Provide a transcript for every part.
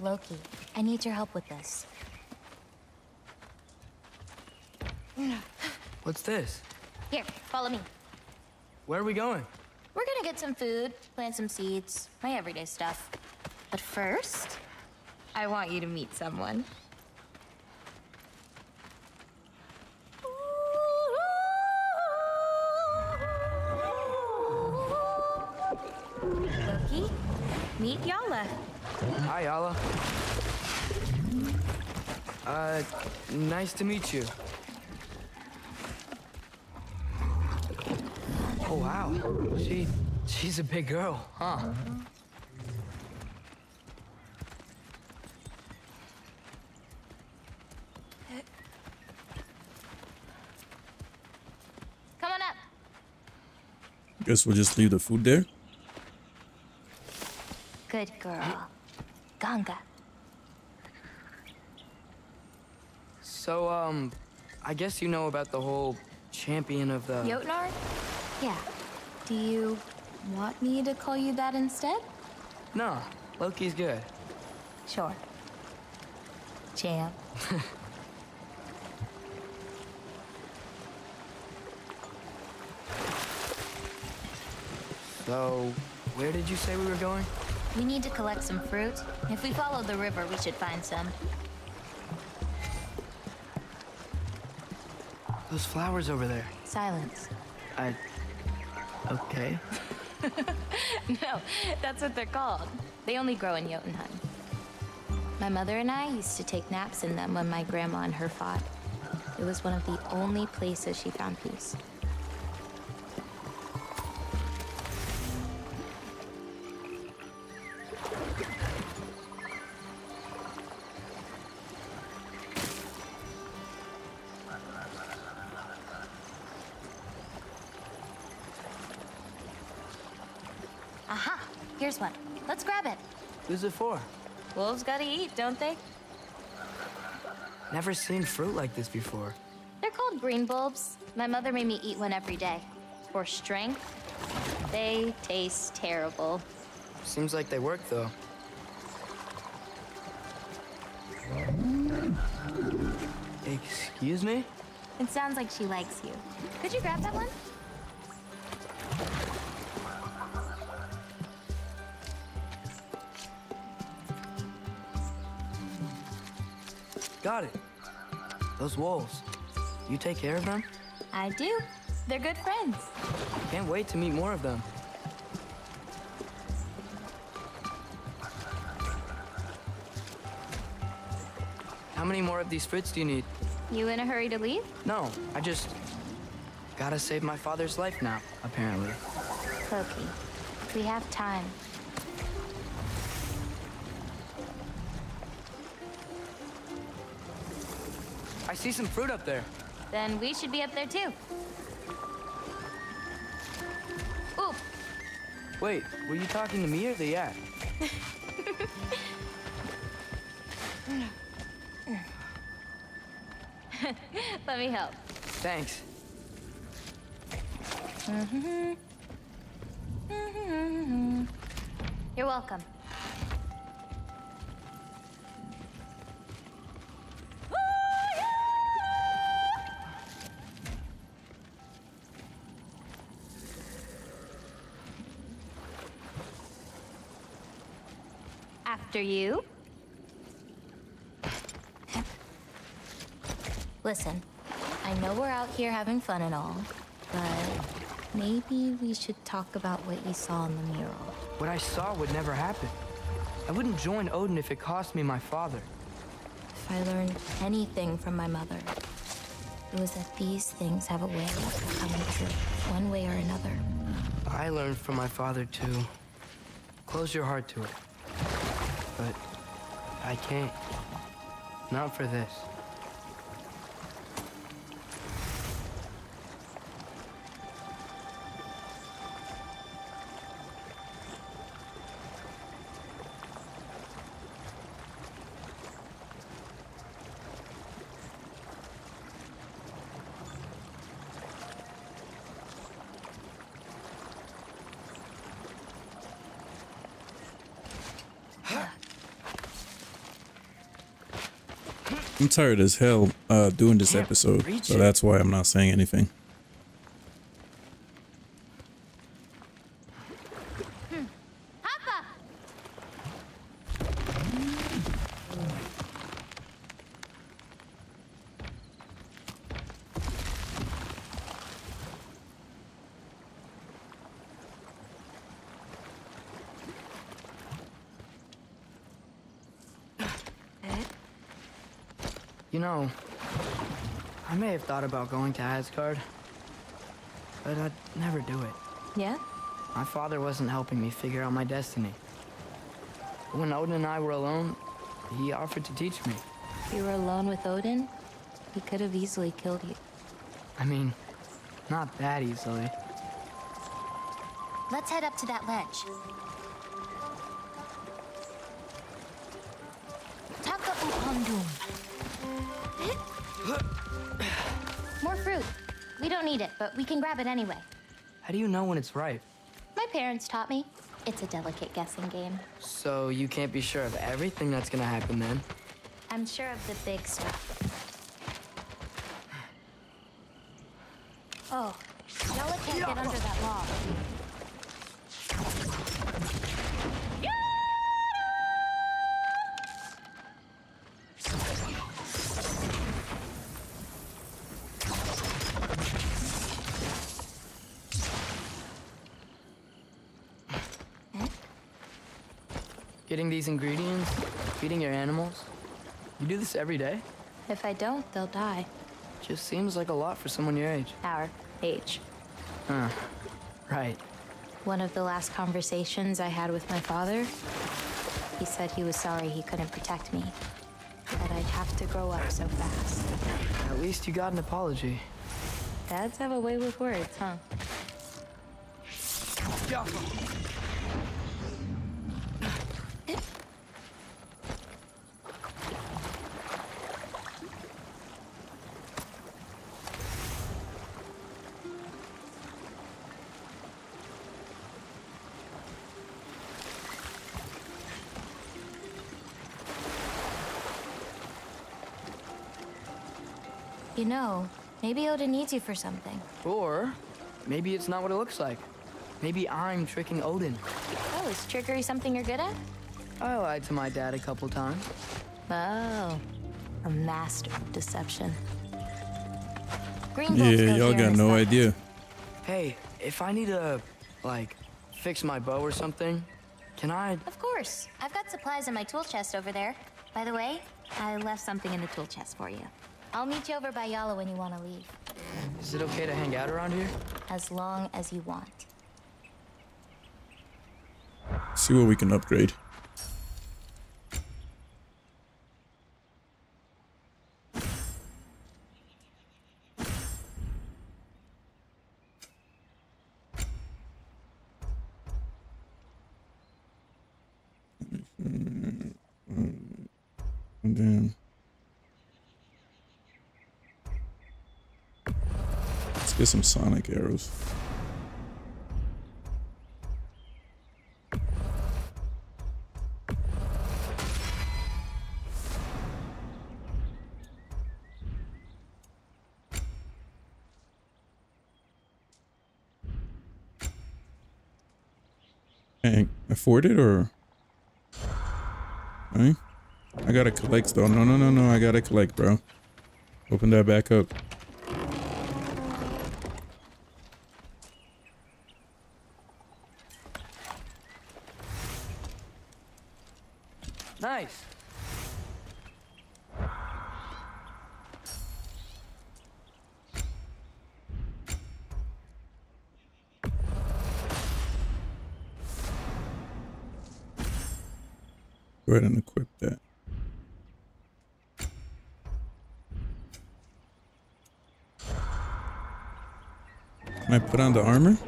Loki, I need your help with this. What's this? Here, follow me. Where are we going? We're gonna get some food, plant some seeds, my everyday stuff. But first, I want you to meet someone. Loki, meet Yala. Hi, Yala. Nice to meet you. Oh, wow. She's a big girl, huh? Come on up. Guess we'll just leave the food there. Good girl. Ganga. So, I guess you know about the whole champion of the... Jotnar? Yeah. Do you want me to call you that instead? No, Loki's good. Sure. Champ. So, where did you say we were going? We need to collect some fruit. If we follow the river, we should find some. Those flowers over there. Silence. Okay. No, that's what they're called. They only grow in Jotunheim. My mother and I used to take naps in them when my grandma and her fought. It was one of the only places she found peace. Here's one. Let's grab it. Who's it for? Wolves gotta eat, don't they? Never seen fruit like this before. They're called green bulbs. My mother made me eat one every day. For strength. They taste terrible. Seems like they work, though. Excuse me? It sounds like she likes you. Could you grab that one? Got it. Those wolves, you take care of them? I do. They're good friends. Can't wait to meet more of them. How many more of these fruits do you need? You in a hurry to leave? No, I just gotta save my father's life now, apparently. Loki, we have time. I see some fruit up there. Then we should be up there too. Ooh. Wait, were you talking to me or the yak? Let me help. Thanks. You're welcome. After you. Listen, I know we're out here having fun and all, but maybe we should talk about what you saw in the mural. What I saw would never happen. I wouldn't join Odin if it cost me my father. If I learned anything from my mother, it was that these things have a way of coming true, one way or another. I learned from my father to close your heart to it. But I can't. Not for this. I'm tired as hell doing this episode, so that's why I'm not saying anything. You know, I may have thought about going to Asgard, but I'd never do it. Yeah? My father wasn't helping me figure out my destiny. When Odin and I were alone, he offered to teach me. You were alone with Odin? He could have easily killed you. I mean, not that easily. Let's head up to that ledge. More fruit. We don't need it, but we can grab it anyway. How do you know when it's ripe? My parents taught me. It's a delicate guessing game. So you can't be sure of everything that's gonna happen then? I'm sure of the big stuff. Oh, Yala can't get under that log. Getting these ingredients, feeding your animals. You do this every day? If I don't, they'll die. Just seems like a lot for someone your age. Our age. Huh, right. One of the last conversations I had with my father, he said he was sorry he couldn't protect me, that I'd have to grow up so fast. At least you got an apology. Dads have a way with words, huh? Yeah. You know, maybe Odin needs you for something. Or maybe it's not what it looks like. Maybe I'm tricking Odin. Oh, is trickery something you're good at? I lied to my dad a couple times. Oh, a master of deception. Green yeah, y'all got no idea. Hey, if I need to, like, fix my bow or something, can I? Of course. I've got supplies in my tool chest over there. By the way, I left something in the tool chest for you. I'll meet you over by Yala when you want to leave. Is it okay to hang out around here? As long as you want. See what we can upgrade. Get some sonic arrows. Can I afford it or? Right? I gotta collect though. No. I gotta collect, bro. Open that back up. Nice. Go ahead and equip that. Can I put on the armor?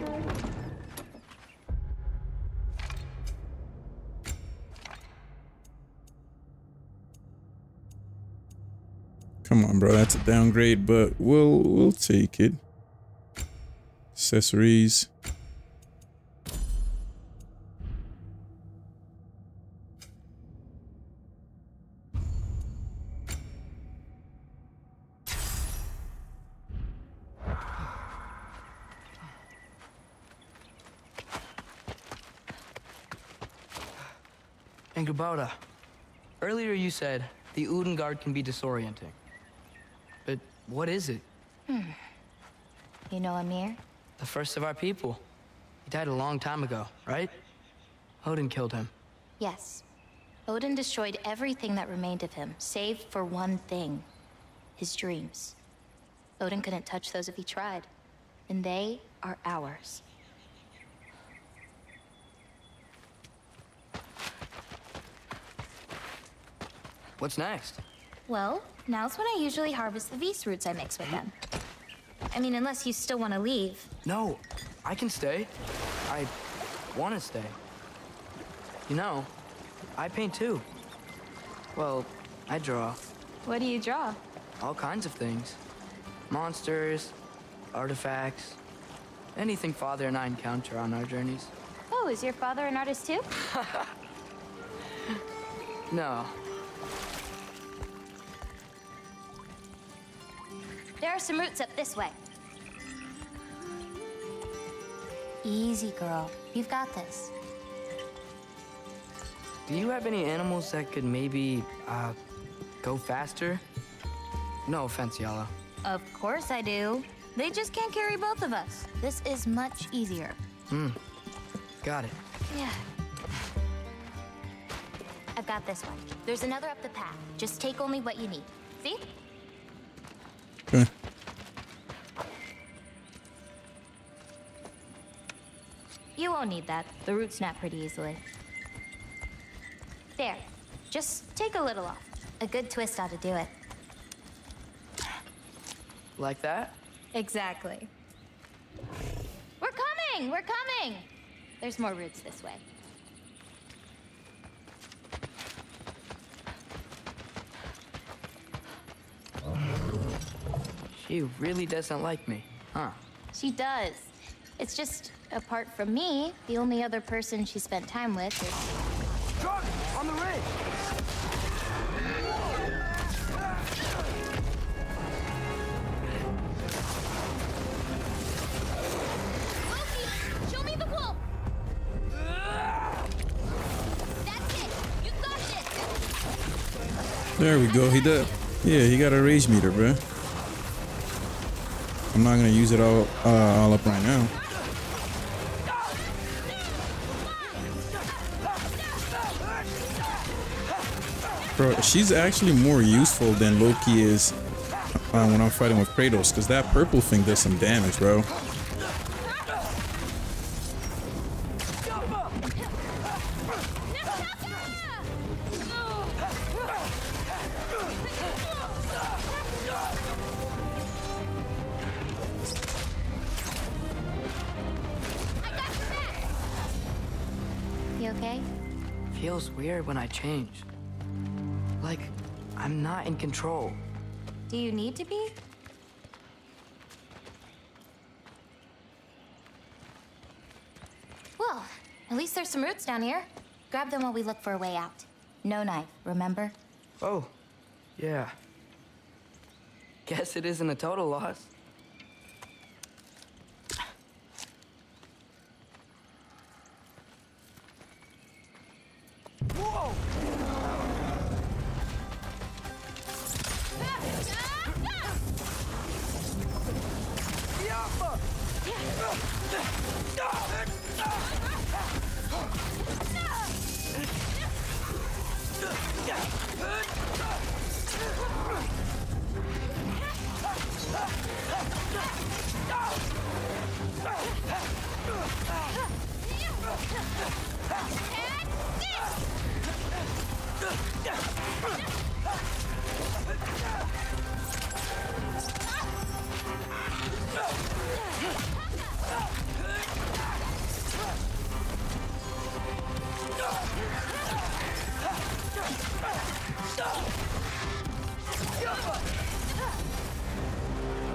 Come on, bro, that's a downgrade, but we'll take it. Accessories. Angrboda, earlier you said the Udenguard can be disorienting. But what is it? You know Amir? The first of our people. He died a long time ago, right? Odin killed him. Yes. Odin destroyed everything that remained of him, save for one thing. His dreams. Odin couldn't touch those if he tried. And they are ours. What's next? Well, now's when I usually harvest the Vs roots I mix with them. I mean, unless you still want to leave. No, I can stay. I want to stay. You know, I paint too. Well, I draw. What do you draw? All kinds of things. Monsters, artifacts, anything Father and I encounter on our journeys. Oh, is your father an artist too? No. There are some roots up this way. Easy, girl. You've got this. Do you have any animals that could maybe, go faster? No offense, Yala. Of course I do. They just can't carry both of us. This is much easier. Got it. Yeah. I've got this one. There's another up the path. Just take only what you need. See? You won't need that. The roots snap pretty easily. There. Just take a little off. A good twist ought to do it. Like that? Exactly. We're coming! We're coming! There's more roots this way. She really doesn't like me, huh? She does. It's just, apart from me, the only other person she spent time with is... Draugr! On the ridge! Loki! Show me the wolf! That's it! You got it! There we go, he did. Yeah, he got a rage meter, bruh. I'm not gonna use it all up right now. Bro, she's actually more useful than Loki is when I'm fighting with Kratos, because that purple thing does some damage, bro. When I change, like I'm not in control. Do you need to be? Well, at least there's some roots down here. Grab them while we look for a way out. No knife, remember? Oh, yeah. Guess it isn't a total loss.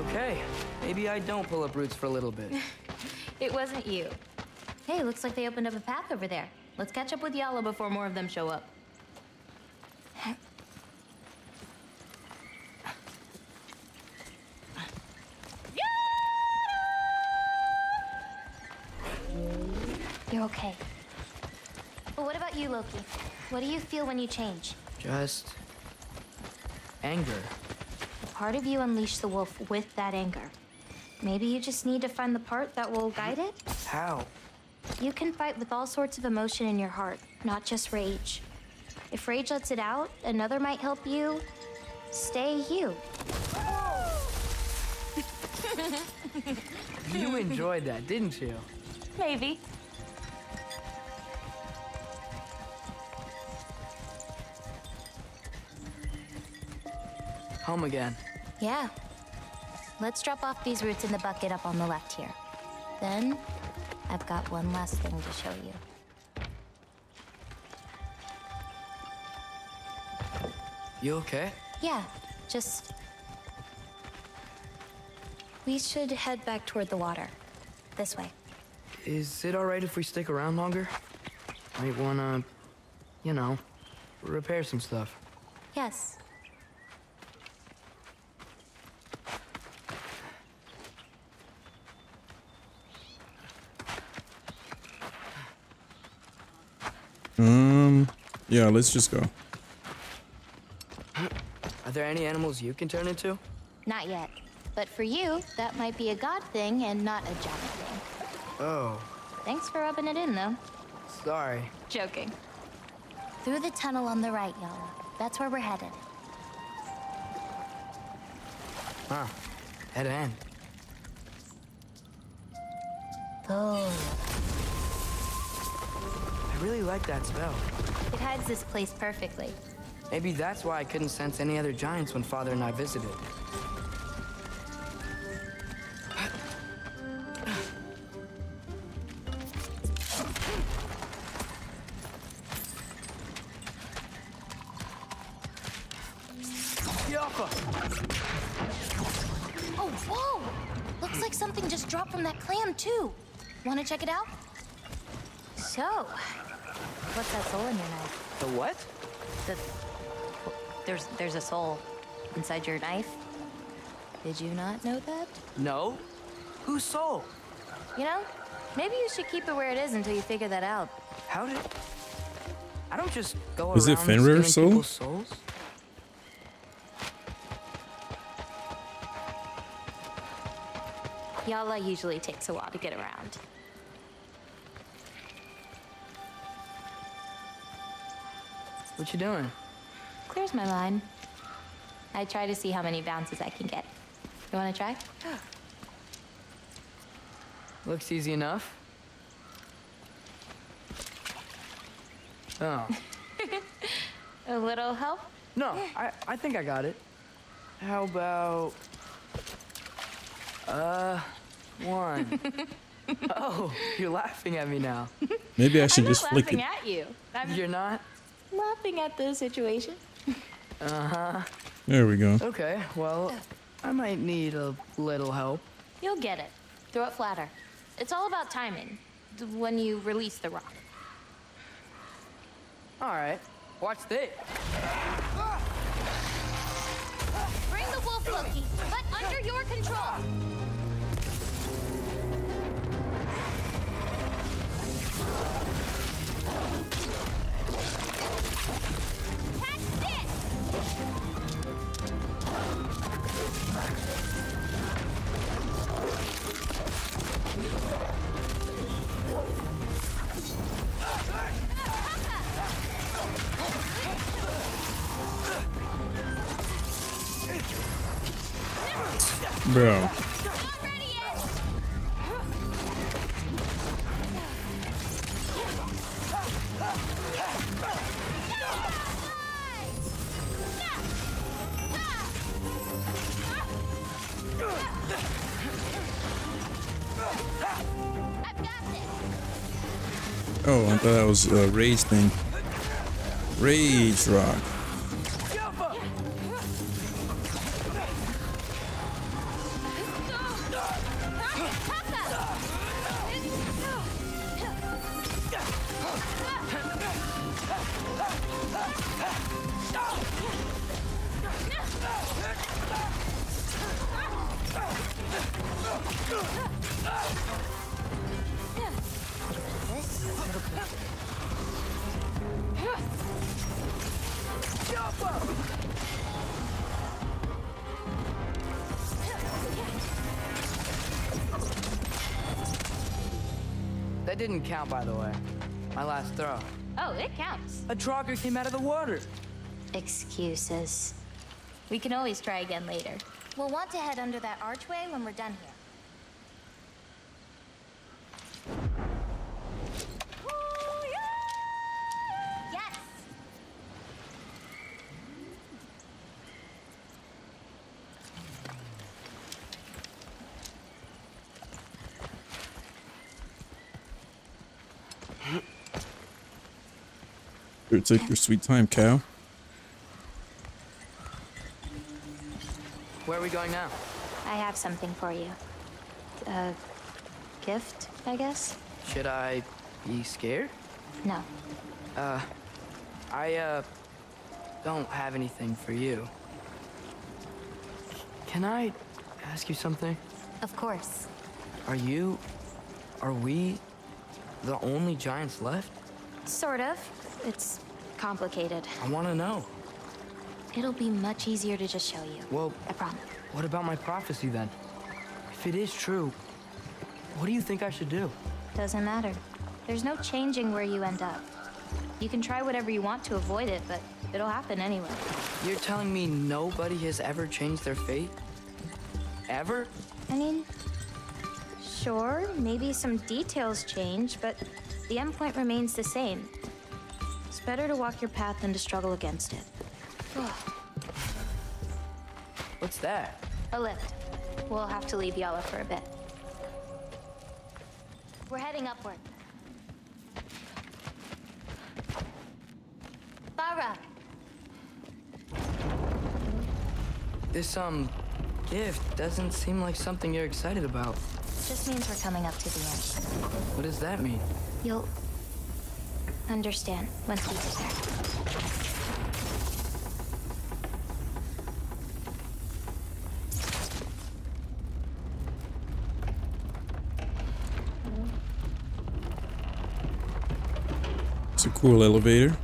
Okay, maybe I don't pull up roots for a little bit. It wasn't you. Hey, looks like they opened up a path over there. Let's catch up with Yala before more of them show up. You're okay. But what about you, Loki? What do you feel when you change? Just... anger. A part of you unleashed the wolf with that anger. Maybe you just need to find the part that will guide it? How? You can fight with all sorts of emotion in your heart, not just rage. If rage lets it out, another might help you stay you. You enjoyed that, didn't you? Maybe. Home again. Yeah. Let's drop off these roots in the bucket up on the left here. Then, I've got one last thing to show you. You okay? Yeah, just... we should head back toward the water. This way. Is it alright if we stick around longer? Might wanna, you know, repair some stuff. Yes. Yeah, let's just go. Are there any animals you can turn into? Not yet. But for you, that might be a god thing and not a giant thing. Oh. Thanks for rubbing it in, though. Sorry. Joking. Through the tunnel on the right, Yala. That's where we're headed. Huh. Head in. Oh. I really like that spell. It hides this place perfectly. Maybe that's why I couldn't sense any other giants when Father and I visited. Oh, whoa! Looks like something just dropped from that clam, too. Want to check it out? So, what's that soul in your knife? The what? There's a soul inside your knife. Did you not know that? No. Whose soul? You know, maybe you should keep it where it is until you figure that out. How did... I don't just go around... Is it Fenrir's soul? People's souls? Yala usually takes a while to get around. What you doing? Clears my line. I try to see how many bounces I can get. You want to try? Looks easy enough. Oh. A little help? No, I think I got it. How about... one. Oh, you're laughing at me now. Maybe I should just flick it. I'm not laughing at you. You're not? Laughing at the situation. Uh-huh. There we go. Okay, well, I might need a little help. You'll get it. Throw it flatter. It's all about timing when you release the rock. All right. Watch this. Bring the wolf, Loki, but under your control. Bro. Oh, I thought that was a rage thing. Rage rock. That didn't count, by the way. My last throw. Oh, it counts. A Draugr came out of the water. Excuses. We can always try again later. We'll want to head under that archway when we're done here. Take your sweet time, cow. Where are we going now? I have something for you. A gift, I guess? Should I be scared? No. I don't have anything for you. Can I ask you something? Of course. Are we the only giants left? Sort of. It's complicated. I want to know. It'll be much easier to just show you. Well, I promise. What about my prophecy then? If it is true, what do you think I should do? Doesn't matter. There's no changing where you end up. You can try whatever you want to avoid it, but it'll happen anyway. You're telling me nobody has ever changed their fate? Ever? I mean, sure, maybe some details change, but the end point remains the same. It's better to walk your path than to struggle against it. What's that? A lift. We'll have to leave Yala for a bit. We're heading upward. Bara! This, gift doesn't seem like something you're excited about. It just means we're coming up to the end. What does that mean? You'll understand once we get there. It's a cool elevator.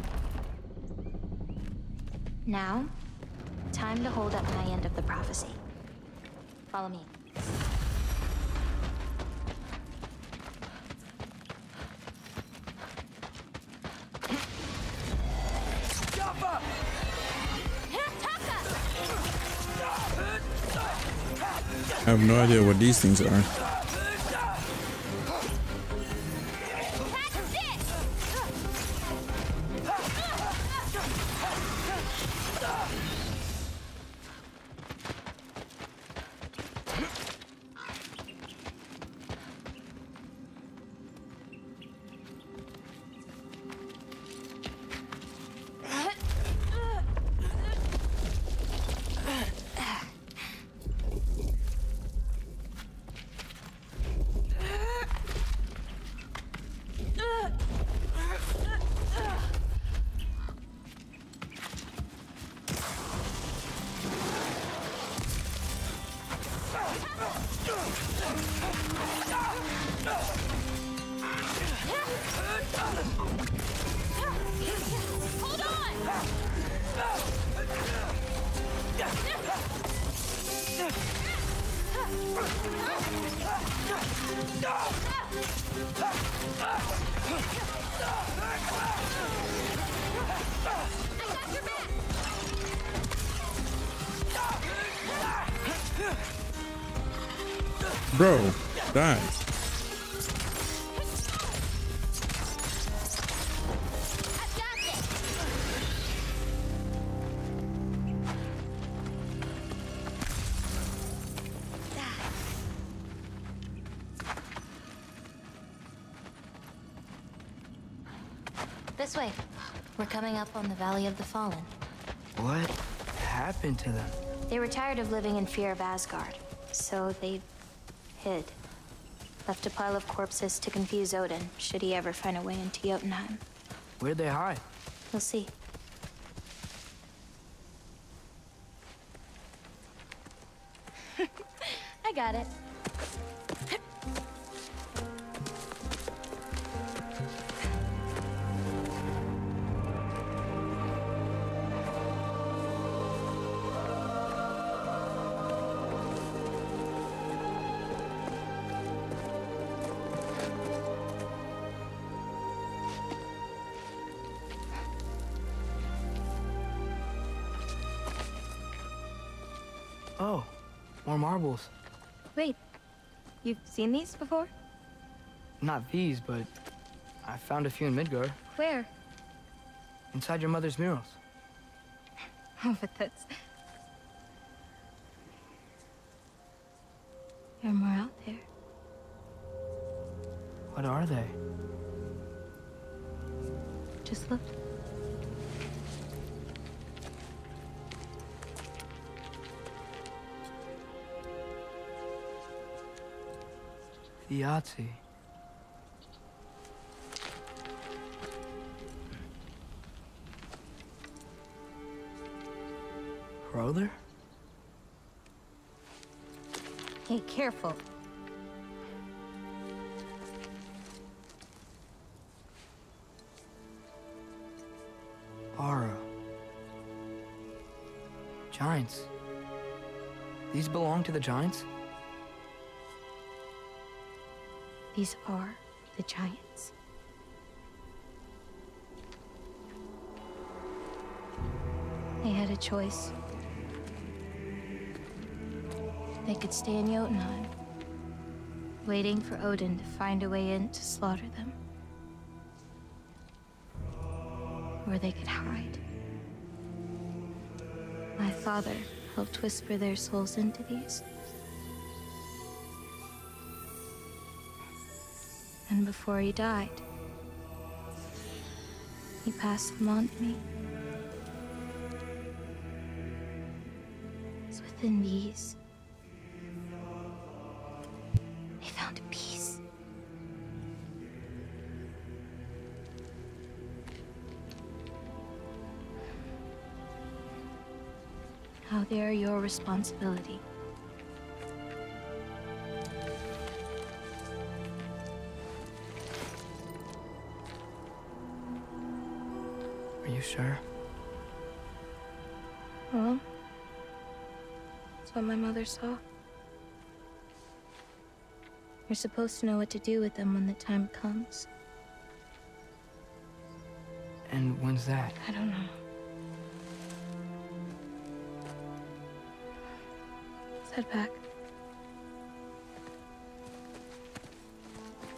Now, time to hold up my end of the prophecy. Follow me. I have no idea what these things are. Bro, die. This way. We're coming up on the Valley of the Fallen. What happened to them? They were tired of living in fear of Asgard, so they hid. Left a pile of corpses to confuse Odin, should he ever find a way into Jotunheim. Where'd they hide? We'll see. I got it. More marbles. Wait, you've seen these before? Not these, but I found a few in Midgard. Where? Inside your mother's murals. Oh, but that's... There are more out there. What are they? Just look. The Yahtzee. Brother? Hey, careful. Bara. Giants. These belong to the giants? These are the giants. They had a choice. They could stay in Jotunheim, waiting for Odin to find a way in to slaughter them. Or they could hide. My father helped whisper their souls into these. And before he died, he passed them on to me. It's within these. They are your responsibility. Are you sure? Well, that's what my mother saw. You're supposed to know what to do with them when the time comes. And when's that? I don't know. Head back.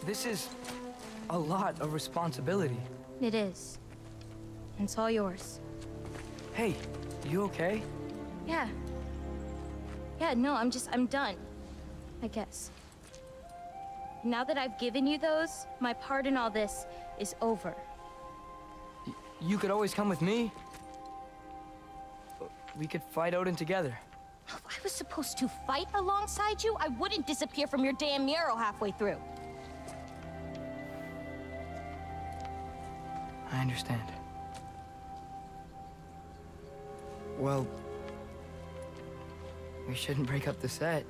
This is a lot of responsibility. It is. And it's all yours. Hey, you okay? Yeah. Yeah, no, I'm done. I guess. Now that I've given you those, my part in all this is over. You could always come with me. We could fight Odin together. If I was supposed to fight alongside you, I wouldn't disappear from your damn mural halfway through. I understand. Well, we shouldn't break up the set.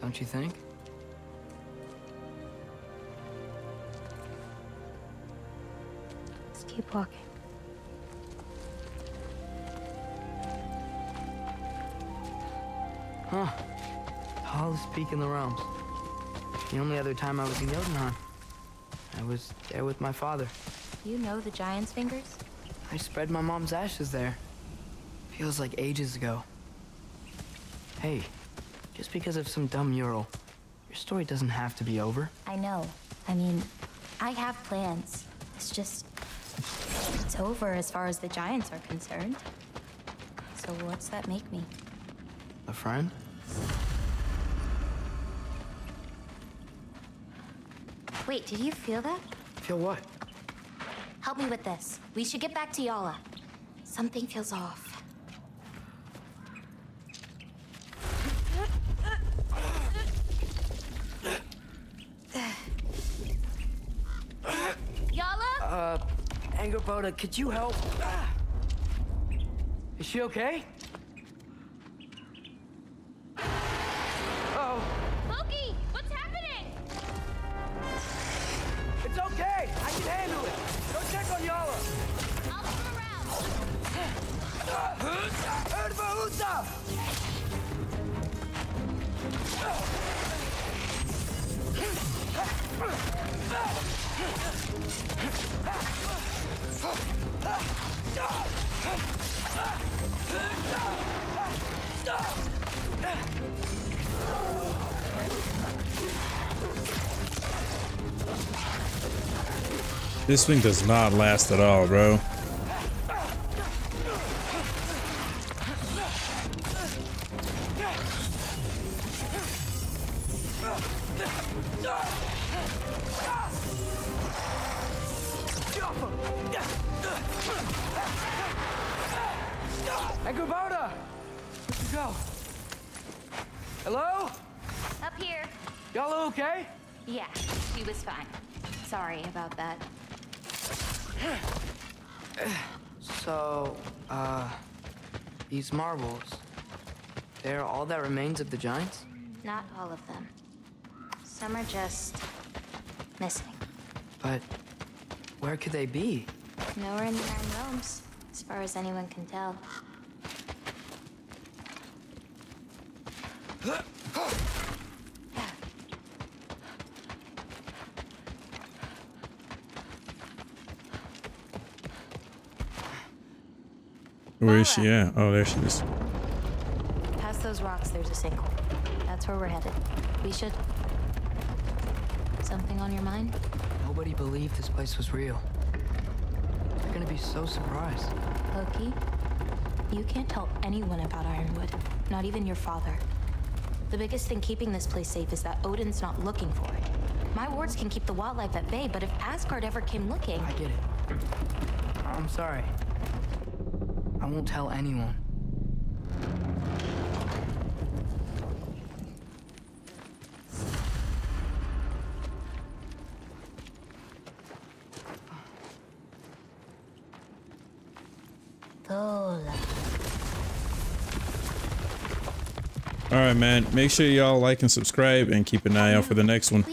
Don't you think? Let's keep walking. Huh. Tallest peak in the realms. The only other time I was in Jotunheim, I was there with my father. You know the giant's fingers? I spread my mom's ashes there. Feels like ages ago. Hey, just because of some dumb mural, your story doesn't have to be over. I know. I mean, I have plans. It's just... it's over as far as the giants are concerned. So what's that make me? A friend? Wait, did you feel that? Feel what? Help me with this. We should get back to Yala. Something feels off. Yala? Angrboda, could you help? Is she okay? This thing does not last at all, bro. Angrboda! Go! Hello? Up here. Y'all okay? Yeah, she was fine. Sorry about that. So, these marbles, they're all that remains of the giants? Not all of them. Some are just missing. But where could they be? Nowhere in the Nine Realms, as far as anyone can tell. Where is she at? Oh, there she is. Past those rocks, there's a sinkhole. That's where we're headed. We should... Something on your mind? Nobody believed this place was real. They're gonna be so surprised. Loki, you can't tell anyone about Ironwood. Not even your father. The biggest thing keeping this place safe is that Odin's not looking for it. My wards can keep the wildlife at bay, but if Asgard ever came looking... I get it. I'm sorry. I won't tell anyone. All right, man. Make sure y'all like and subscribe and keep an eye out for the next one.